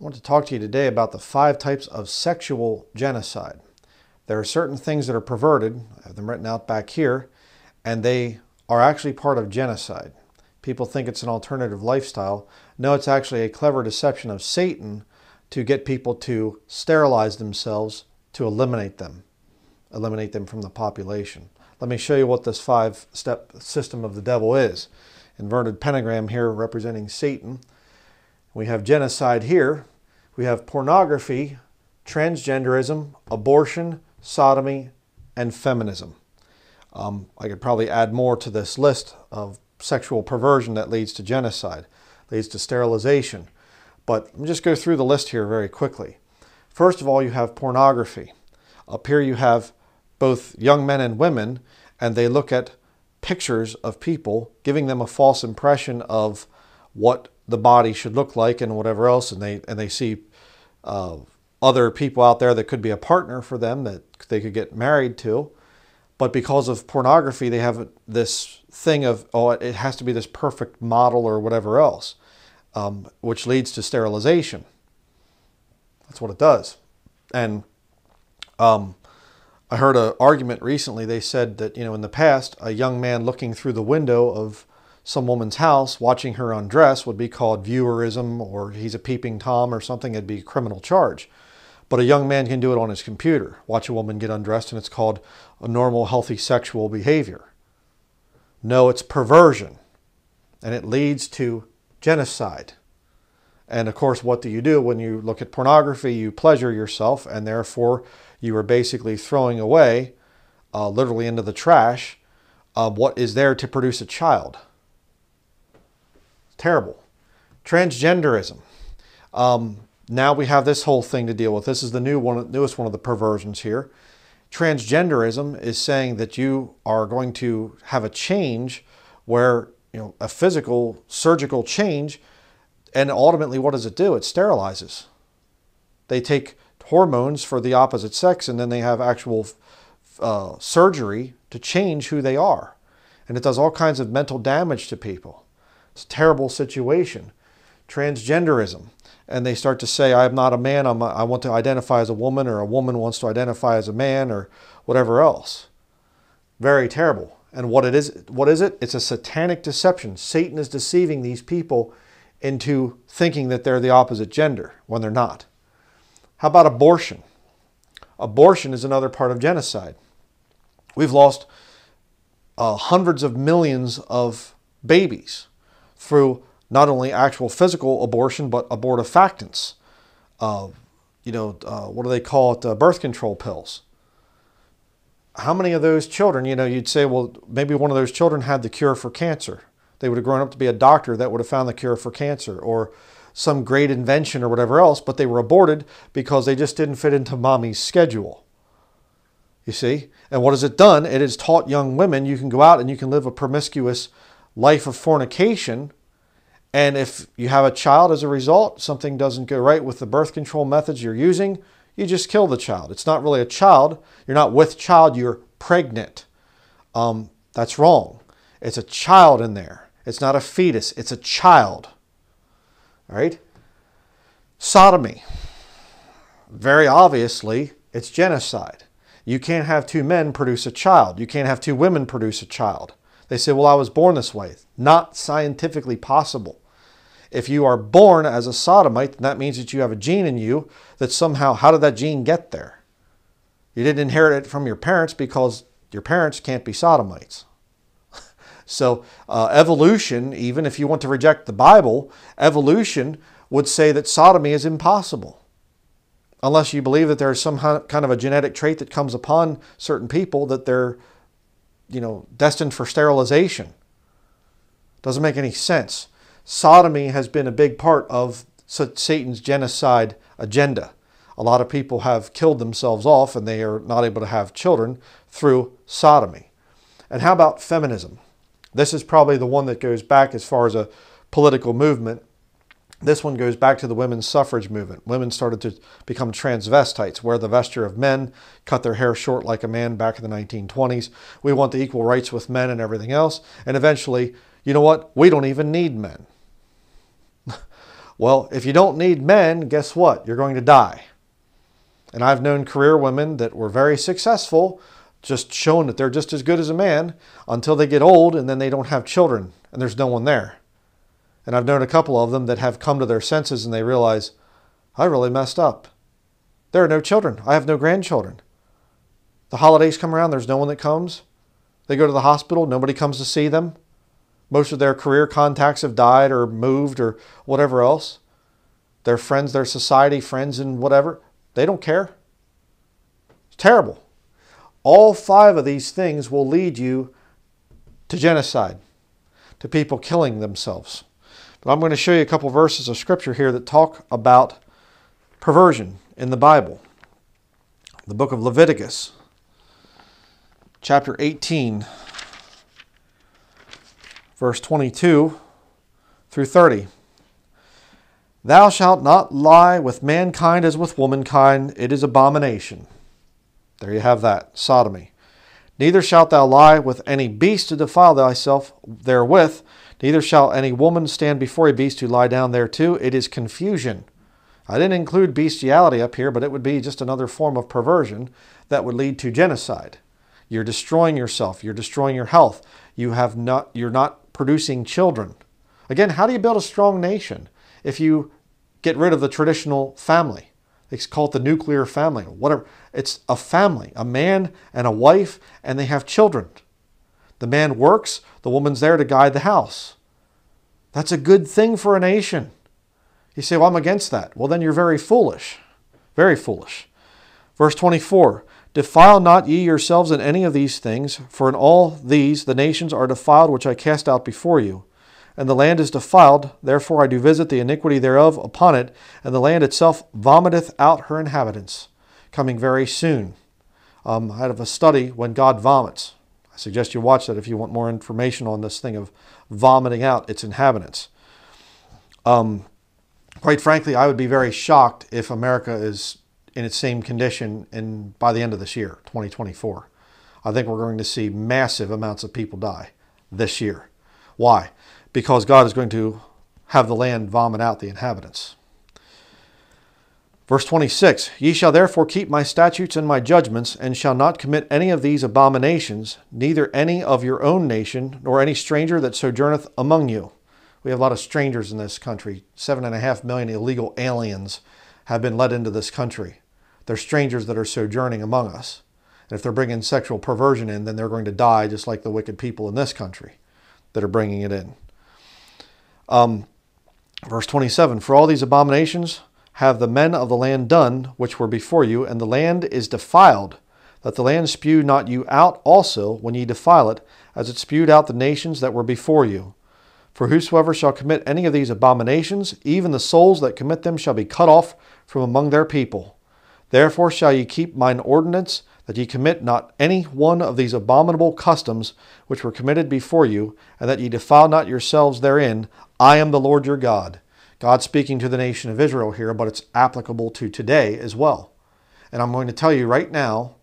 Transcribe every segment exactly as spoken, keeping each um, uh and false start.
I want to talk to you today about the five types of sexual genocide. There are certain things that are perverted, I have them written out back here, and they are actually part of genocide. People think it's an alternative lifestyle. No, it's actually a clever deception of Satan to get people to sterilize themselves, to eliminate them, eliminate them from the population. Let me show you what this five-step system of the devil is. Inverted pentagram here representing Satan. We have genocide here. We have pornography, transgenderism, abortion, sodomy, and feminism. Um, I could probably add more to this list of sexual perversion that leads to genocide, leads to sterilization. But let me just go through the list here very quickly. First of all, you have pornography. Up here you have both young men and women, and they look at pictures of people, giving them a false impression of what the body should look like and whatever else, and they and they see uh, other people out there that could be a partner for them that they could get married to, but because of pornography they have this thing of, oh, it has to be this perfect model or whatever else, um, which leads to sterilization. That's what it does. And um, I heard an argument recently. They said that, you know, in the past a young man looking through the window of some woman's house, watching her undress, would be called viewerism, or he's a peeping Tom or something. It'd be a criminal charge. But a young man can do it on his computer, watch a woman get undressed, and it's called a normal, healthy sexual behavior. No, it's perversion, and it leads to genocide. And of course, what do you do when you look at pornography? You pleasure yourself, and therefore you are basically throwing away, uh, literally into the trash, uh, what is there to produce a child. Terrible. Transgenderism. Um, now we have this whole thing to deal with. This is the new one, newest one of the perversions here. Transgenderism is saying that you are going to have a change where, you know, a physical, surgical change, and ultimately what does it do? It sterilizes. They take hormones for the opposite sex and then they have actual uh, surgery to change who they are. And it does all kinds of mental damage to people. It's a terrible situation. Transgenderism. And they start to say, I'm not a man, I'm a, I want to identify as a woman, or a woman wants to identify as a man, or whatever else. Very terrible. And what it is, what is it? It's a satanic deception. Satan is deceiving these people into thinking that they're the opposite gender when they're not. How about abortion? Abortion is another part of genocide. We've lost uh, hundreds of millions of babies through not only actual physical abortion, but abortifacients. Uh, you know, uh, what do they call it? Uh, birth control pills. How many of those children, you know, you'd say, well, maybe one of those children had the cure for cancer. They would have grown up to be a doctor that would have found the cure for cancer, or some great invention or whatever else, but they were aborted because they just didn't fit into mommy's schedule. You see? And what has it done? It has taught young women, you can go out and you can live a promiscuous life of fornication, and if you have a child as a result, something doesn't go right with the birth control methods you're using, you just kill the child. It's not really a child. You're not with child, you're pregnant. Um, that's wrong. It's a child in there. It's not a fetus, it's a child. All right? Sodomy. Very obviously, it's genocide. You can't have two men produce a child. You can't have two women produce a child. They say, well, I was born this way. Not scientifically possible. If you are born as a sodomite, then that means that you have a gene in you that somehow, how did that gene get there? You didn't inherit it from your parents because your parents can't be sodomites. So uh, evolution, even if you want to reject the Bible, evolution would say that sodomy is impossible. Unless you believe that there is some kind of a genetic trait that comes upon certain people that they're, you know, destined for sterilization. Doesn't make any sense. Sodomy has been a big part of Satan's genocide agenda. A lot of people have killed themselves off and they are not able to have children through sodomy. And how about feminism? This is probably the one that goes back as far as a political movement. This one goes back to the women's suffrage movement. Women started to become transvestites, wear the vesture of men, cut their hair short like a man back in the nineteen twenties. We want the equal rights with men and everything else. And eventually, you know what? We don't even need men. Well, if you don't need men, guess what? You're going to die. And I've known career women that were very successful, just showing that they're just as good as a man until they get old and then they don't have children and there's no one there. And I've known a couple of them that have come to their senses and they realize, I really messed up. There are no children. I have no grandchildren. The holidays come around, there's no one that comes. They go to the hospital, nobody comes to see them. Most of their career contacts have died or moved or whatever else. Their friends, their society friends and whatever, they don't care. It's terrible. All five of these things will lead you to genocide, to people killing themselves. But I'm going to show you a couple of verses of scripture here that talk about perversion in the Bible. The book of Leviticus, chapter eighteen, verse twenty-two through thirty. Thou shalt not lie with mankind as with womankind, it is abomination. There you have that, sodomy. Neither shalt thou lie with any beast to defile thyself therewith, neither shall any woman stand before a beast to lie down thereto. It is confusion. I didn't include bestiality up here, but it would be just another form of perversion that would lead to genocide. You're destroying yourself. You're destroying your health. You have not, you're not producing children. Again, how do you build a strong nation if you get rid of the traditional family? It's called the nuclear family, whatever. It's a family, a man and a wife, and they have children. The man works, the woman's there to guide the house. That's a good thing for a nation. You say, well, I'm against that. Well, then you're very foolish, very foolish. Verse twenty-four, defile not ye yourselves in any of these things, for in all these the nations are defiled, which I cast out before you. And the land is defiled, therefore I do visit the iniquity thereof upon it, and the land itself vomiteth out her inhabitants. Coming very soon. Um, I had a study when God vomits. I suggest you watch that if you want more information on this thing of vomiting out its inhabitants. Um, quite frankly, I would be very shocked if America is in its same condition in, by the end of this year, twenty twenty-four. I think we're going to see massive amounts of people die this year. Why? Because God is going to have the land vomit out the inhabitants. Verse twenty-six, ye shall therefore keep my statutes and my judgments, and shall not commit any of these abominations, neither any of your own nation, nor any stranger that sojourneth among you. We have a lot of strangers in this country. Seven and a half million illegal aliens have been let into this country. They're strangers that are sojourning among us. And if they're bringing sexual perversion in, then they're going to die just like the wicked people in this country that are bringing it in. Um, verse twenty-seven, for all these abominations have the men of the land done, which were before you, and the land is defiled, that the land spew not you out also when ye defile it, as it spewed out the nations that were before you. For whosoever shall commit any of these abominations, even the souls that commit them shall be cut off from among their people. Therefore shall ye keep mine ordinance, that ye commit not any one of these abominable customs which were committed before you, and that ye defile not yourselves therein. I am the Lord your God. God's speaking to the nation of Israel here, but it's applicable to today as well. And I'm going to tell you right now,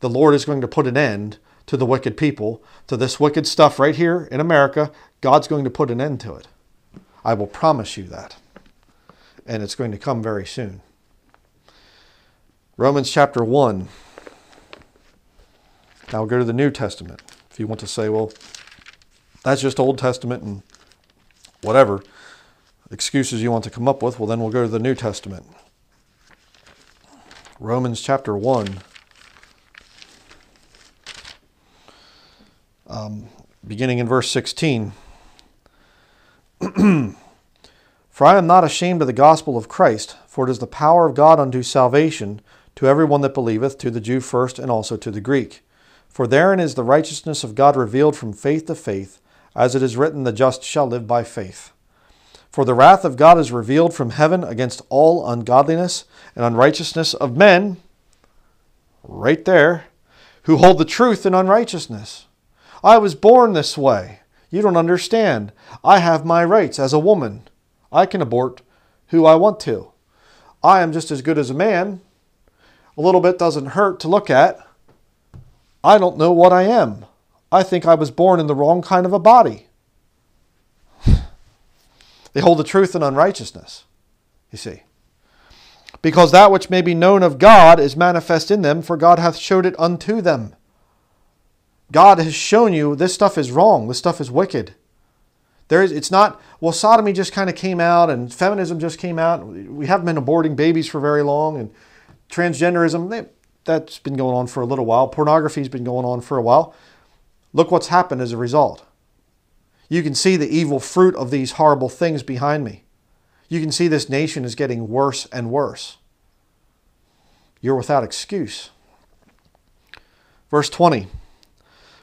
the Lord is going to put an end to the wicked people, to this wicked stuff right here in America. God's going to put an end to it. I will promise you that. And it's going to come very soon. Romans chapter one. Now go to the New Testament. If you want to say, well, that's just Old Testament and whatever excuses you want to come up with, well, then we'll go to the New Testament. Romans chapter one, um, beginning in verse sixteen. For I am not ashamed of the gospel of Christ, for it is the power of God unto salvation to everyone that believeth, to the Jew first and also to the Greek. For therein is the righteousness of God revealed from faith to faith, as it is written, the just shall live by faith. For the wrath of God is revealed from heaven against all ungodliness and unrighteousness of men, right there, who hold the truth in unrighteousness. I was born this way. You don't understand. I have my rights as a woman. I can abort who I want to. I am just as good as a man. A little bit doesn't hurt to look at. I don't know what I am. I think I was born in the wrong kind of a body. They hold the truth in unrighteousness. you see. Because that which may be known of God is manifest in them, for God hath showed it unto them. God has shown you this stuff is wrong, this stuff is wicked. There is, it's not, well, sodomy just kind of came out and feminism just came out. We haven't been aborting babies for very long, and transgenderism, they, that's been going on for a little while. Pornography's been going on for a while. Look what's happened as a result. You can see the evil fruit of these horrible things behind me. You can see this nation is getting worse and worse. You're without excuse. Verse twenty.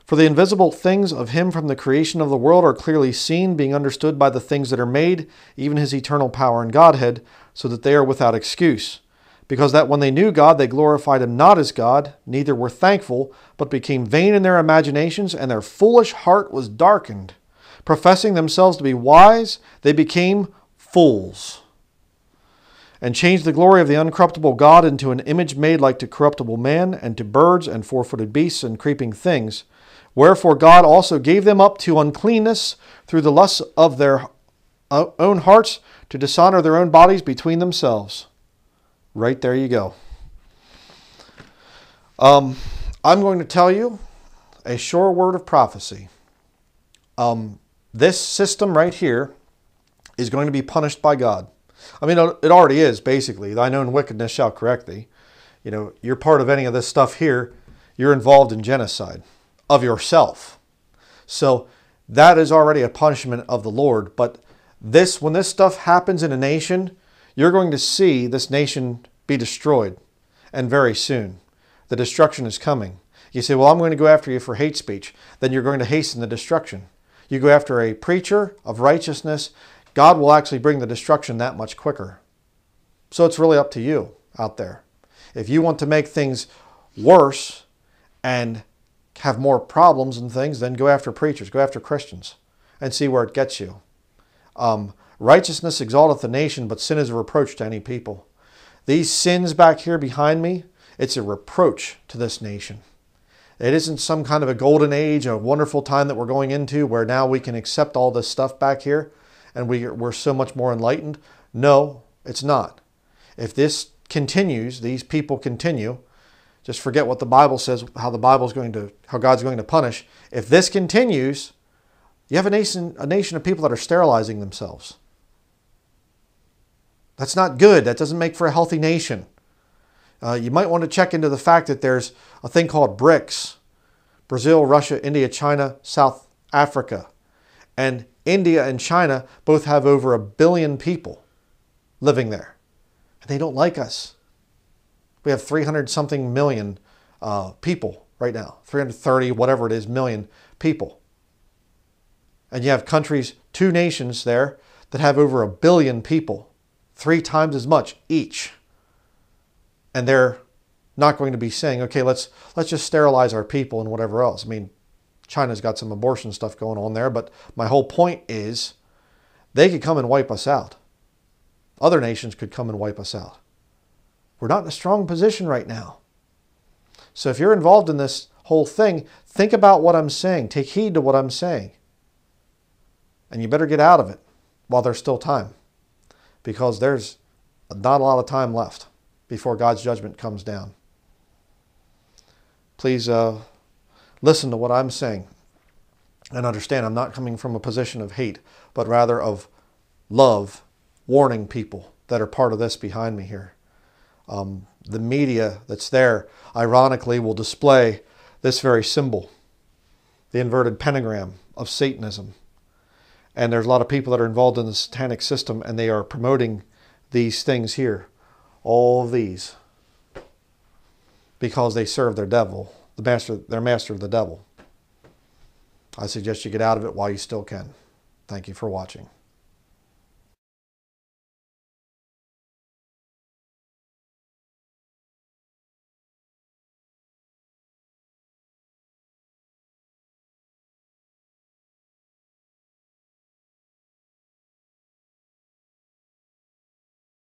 For the invisible things of him from the creation of the world are clearly seen, being understood by the things that are made, even his eternal power and Godhead, so that they are without excuse. Because that when they knew God, they glorified him not as God, neither were thankful, but became vain in their imaginations, and their foolish heart was darkened. Professing themselves to be wise, they became fools, and changed the glory of the uncorruptible God into an image made like to corruptible man, and to birds, and four-footed beasts, and creeping things. Wherefore God also gave them up to uncleanness through the lusts of their own hearts, to dishonor their own bodies between themselves. Right there you go. Um, I'm going to tell you a sure word of prophecy. Um, this system right here is going to be punished by God. I mean, it already is, basically. Thy known wickedness shall correct thee. You know, you're part of any of this stuff here, you're involved in genocide of yourself. So that is already a punishment of the Lord. But this, when this stuff happens in a nation, you're going to see this nation be destroyed. And very soon, the destruction is coming. You say, well, I'm going to go after you for hate speech. Then you're going to hasten the destruction. You go after a preacher of righteousness, God will actually bring the destruction that much quicker. So it's really up to you out there. If you want to make things worse and have more problems and things, then go after preachers, go after Christians, and see where it gets you. Um, righteousness exalteth the nation, but sin is a reproach to any people. These sins back here behind me, it's a reproach to this nation. It isn't some kind of a golden age, a wonderful time that we're going into where now we can accept all this stuff back here. And we, we're so much more enlightened. No, it's not. If this continues, these people continue, just forget what the Bible says, how the Bible's going to, how God's going to punish. If this continues, you have a nation, a nation of people that are sterilizing themselves. That's not good. That doesn't make for a healthy nation. Uh, you might want to check into the fact that there's a thing called BRICS. Brazil, Russia, India, China, South Africa. And India and China both have over a billion people living there. And they don't like us. We have three hundred something million uh, people right now. three hundred thirty, whatever it is, million people. And you have countries, two nations there, that have over a billion people. Three times as much each. And they're not going to be saying, okay, let's, let's just sterilize our people and whatever else. I mean, China's got some abortion stuff going on there, but my whole point is they could come and wipe us out. Other nations could come and wipe us out. We're not in a strong position right now. So if you're involved in this whole thing, think about what I'm saying. Take heed to what I'm saying. And you better get out of it while there's still time, because there's not a lot of time left before God's judgment comes down. Please, uh, listen to what I'm saying and understand I'm not coming from a position of hate, but rather of love, warning people that are part of this behind me here. Um, the media that's there, ironically, will display this very symbol, the inverted pentagram of Satanism. And there's a lot of people that are involved in the satanic system, and they are promoting these things here, all of these, because they serve their devil. The master, their master of the devil. I suggest you get out of it while you still can. Thank you for watching.